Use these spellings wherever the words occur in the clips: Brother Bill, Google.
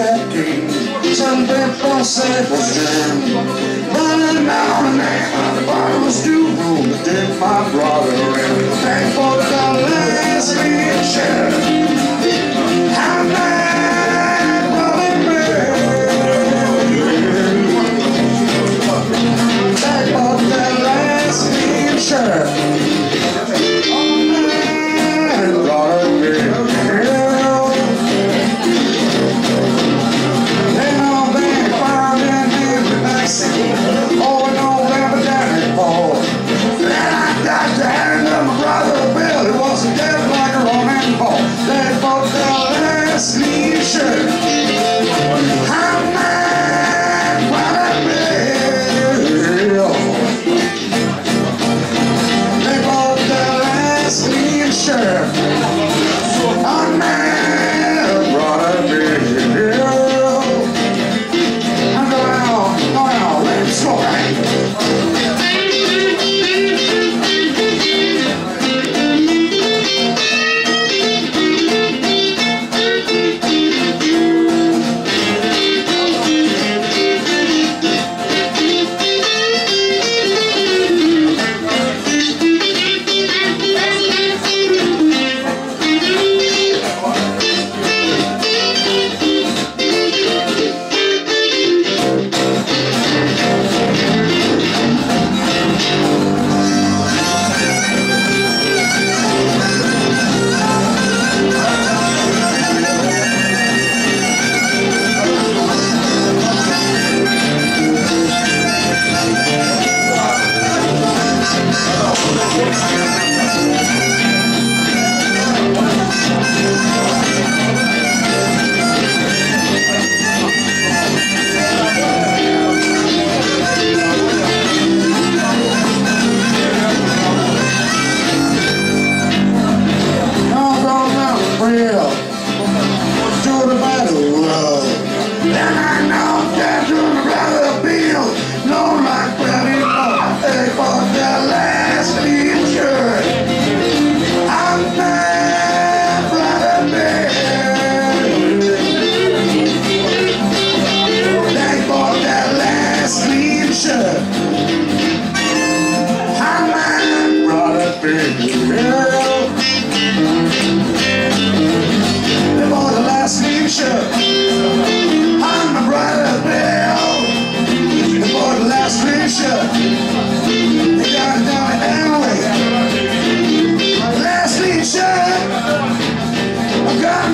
checking, something for them. Running out and out, I was too old to take my brother in. Thank for the lesbian sheriff. I met Brother Bill. Thank for the lesbian sheriff.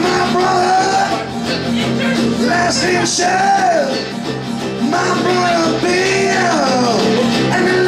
My brother Bill, and